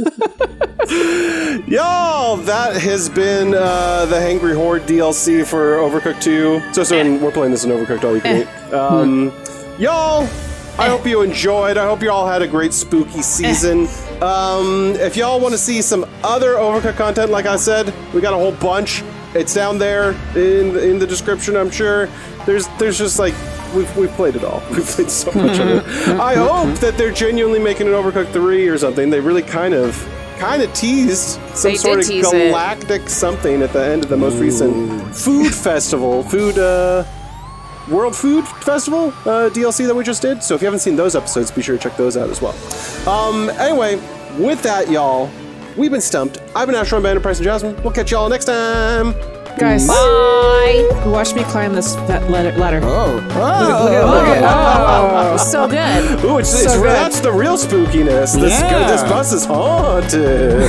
Y'all, that has been the Hangry Horde DLC for Overcooked 2. So soon, we're playing this in Overcooked All You Can Eat. Y'all, I hope you enjoyed. I hope you all had a great spooky season. If y'all want to see some other Overcooked content, like I said, we got a whole bunch. It's down there in the description, I'm sure. There's just like, we've played it all. We've played so much of it. I hope that they're genuinely making an Overcooked 3 or something. They really kind of teased some sort of galactic something at the end of the most recent food festival. World Food Festival DLC that we just did. So if you haven't seen those episodes, be sure to check those out as well. Anyway, with that, y'all, we've been Stumpt. I've been Ashron, Banner, Price, and Jasmine. We'll catch y'all next time. Guys. Bye. Watch me climb this ladder. Oh. Look at it. Oh. So good. Ooh, it's so good. That's the real spookiness. This bus is haunted.